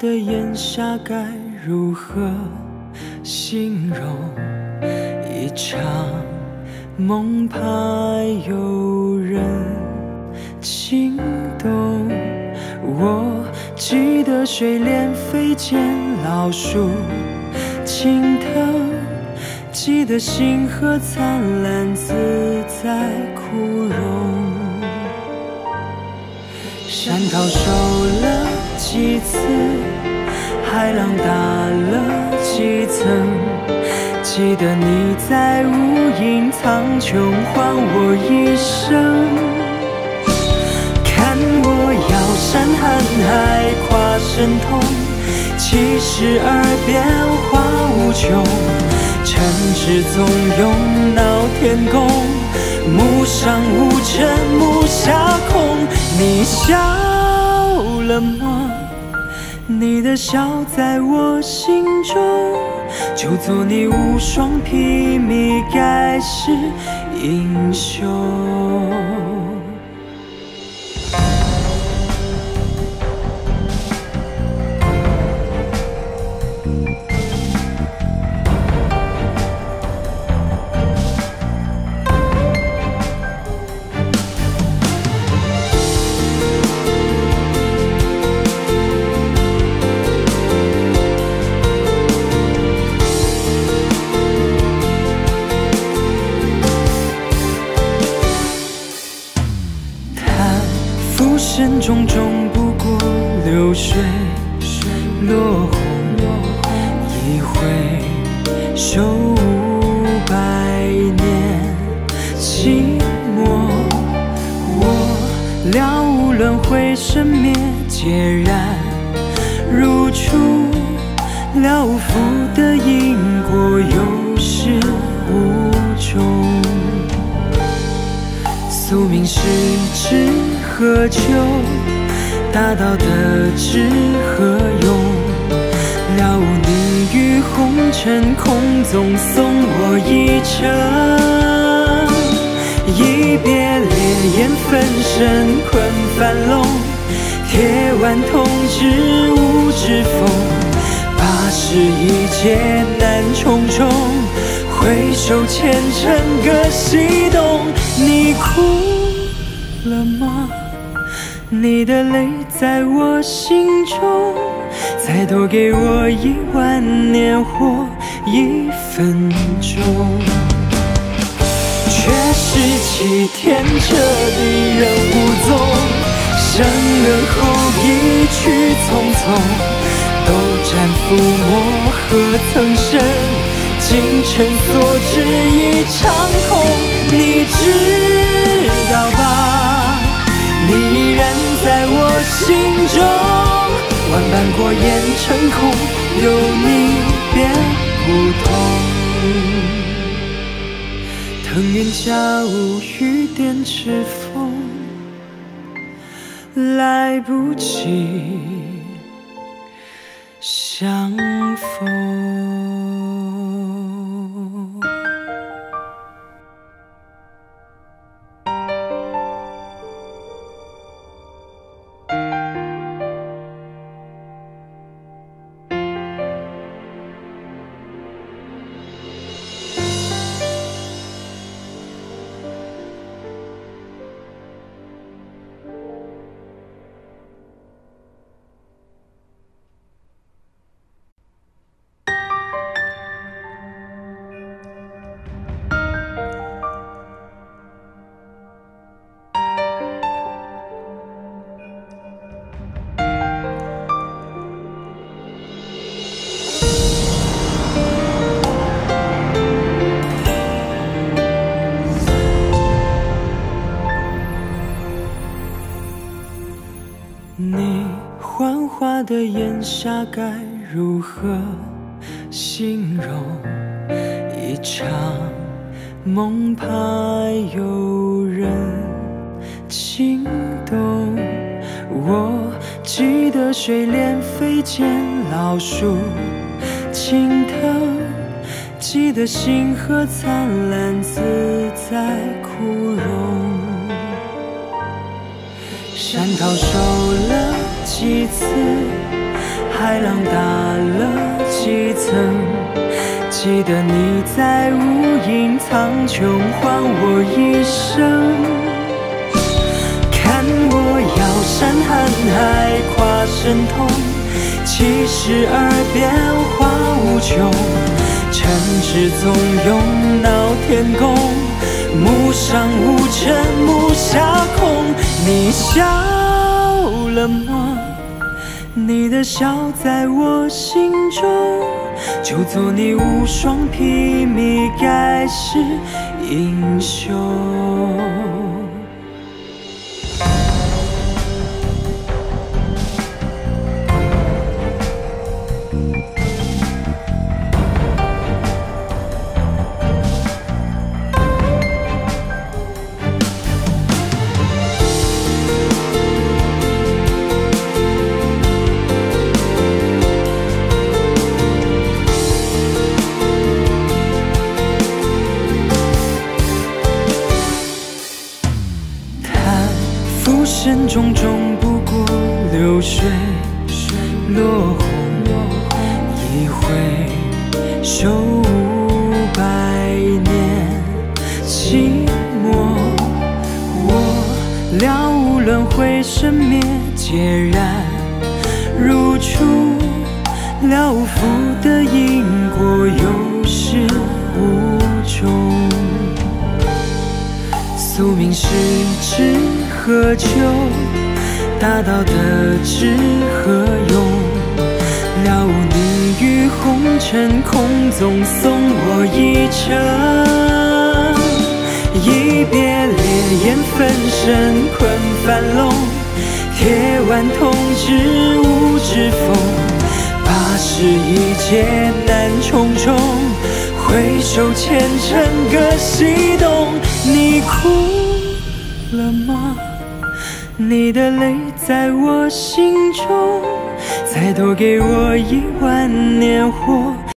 的眼下该如何形容一场梦怕有人心动？我记得水莲飞溅老树青藤，记得星河灿烂自在枯荣。 山涛受了几次，海浪打了几层。记得你在无垠苍穹唤我一声，看我摇山瀚海，跨神通，七十二变化无穷。尘世总涌闹天宫。 目上无尘，目下空。你笑了吗？你的笑在我心中。就做你无双披靡盖世英雄。 人种种不过流水落红，一挥手500年寂寞。我了无轮回生灭，孑然如初，了无福的因果有始无终。宿命是只。 何求？大道的智何用？了无你于红尘空中送我一程。一别烈焰焚身困樊笼，铁腕痛指无指缝。80一劫难重重，回首前尘各西东。你哭了吗？ 你的泪在我心中，再多给我10000年或1分钟。却是七天彻底人无踪，生了后一去匆匆。斗战覆没何曾深，今尘所知一场空。你知道吧？ 你依然在我心中，万般过眼成空，有你便不同。腾云驾雾，雨点池风，来不及相逢。的眼下该如何形容一场梦怕有人心动？我记得水莲飞溅老树青藤，记得星河灿烂自在枯荣。山涛受了。 几次，海浪打了几层？记得你在无垠苍穹唤我一声，看我摇山瀚海跨神通，其实而变化无穷，禅智总涌闹天宫，目上无尘目下空，你笑了吗？ 你的笑在我心中，就做你无双披靡盖世英雄。深中终不过流水落红，一挥手500年寂寞。我了无轮回生灭，孑然如初，了无福的因果，有始无终。宿命是只 何求？大道的之何用？了无你于红尘空总送我一程，一别烈焰焚身困樊笼，铁腕痛指无指缝，八十一劫难重重，回首前尘各西东，你哭了吗？ 你的泪在我心中，再多给我10000年火。